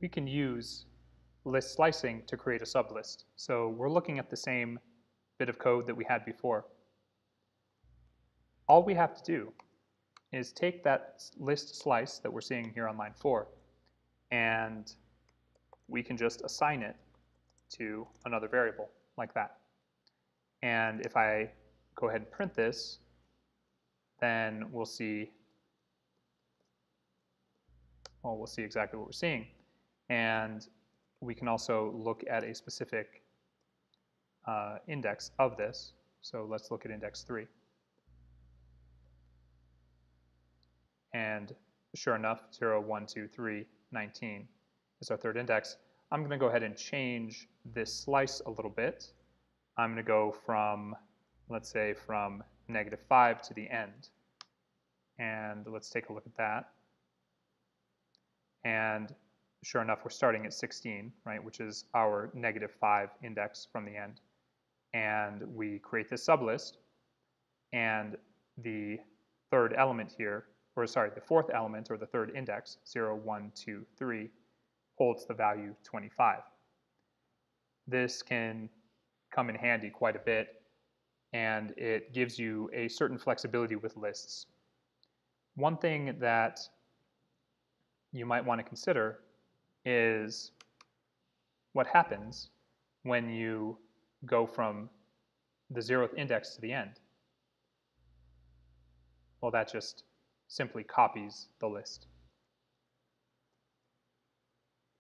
we can use list slicing to create a sublist. So we're looking at the same bit of code that we had before. All we have to do is take that list slice that we're seeing here on line 4, and we can just assign it to another variable like that. And if I go ahead and print this, then we'll see, well, we'll see exactly what we're seeing. And we can also look at a specific index of this. So let's look at index 3. And sure enough, 0, 1, 2, 3, 19 is our third index. I'm going to go ahead and change this slice a little bit. I'm going to go from, let's say, from -5 to the end. And let's take a look at that. And sure enough, we're starting at 16, right, which is our -5 index from the end. And we create this sublist. And the third element here, or sorry, the fourth element, or the third index, 0, 1, 2, 3, holds the value 25. This can come in handy quite a bit, and it gives you a certain flexibility with lists. One thing that you might want to consider is what happens when you go from the 0th index to the end. Well, that just simply copies the list.